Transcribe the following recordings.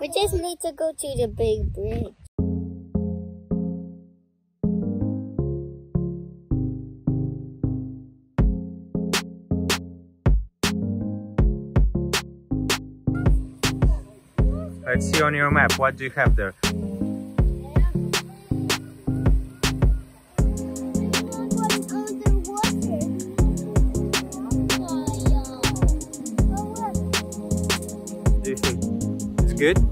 We just need to go to the big bridge. Let's see on your map, what do you have there? Good? Oh.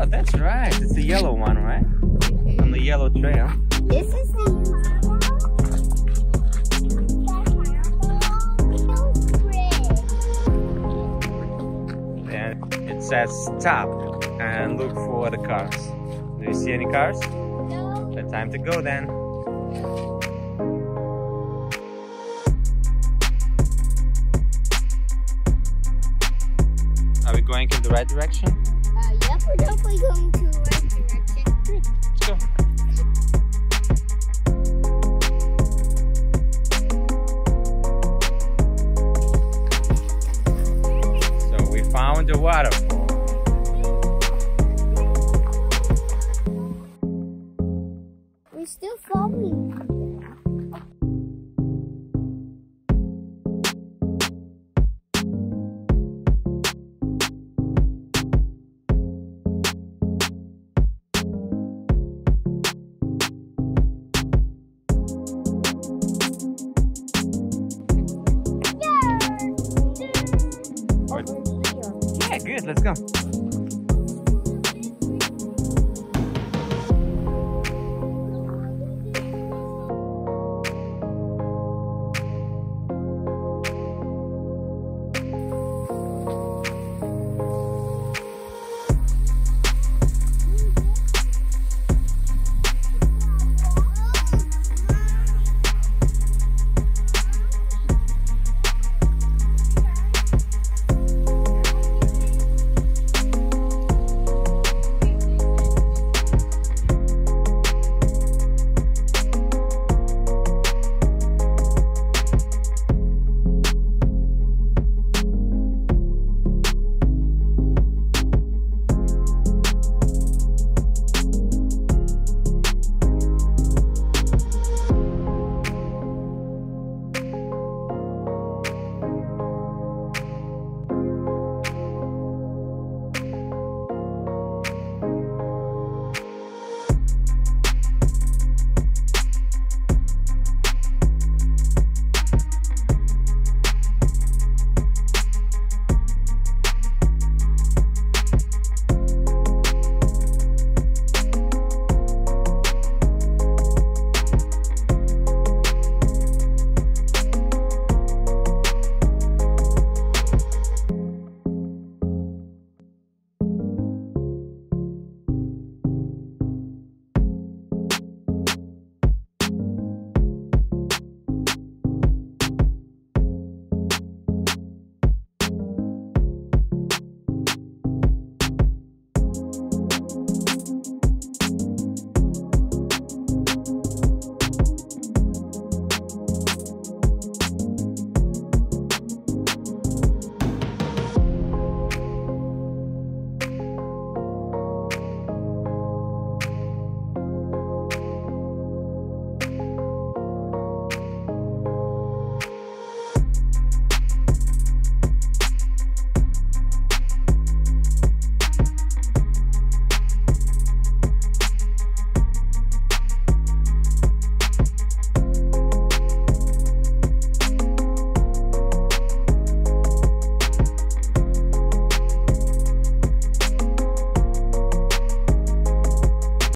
Oh, that's right. It's the yellow one, right? Mm-hmm. On the yellow trail. This is the yellow. And it says stop and look for the cars. Do you see any cars? No. The time to go then. Are we going in the right direction? Yep, we're definitely going to the right direction. Let's go. So we found the waterfall. We're still following. Let's go.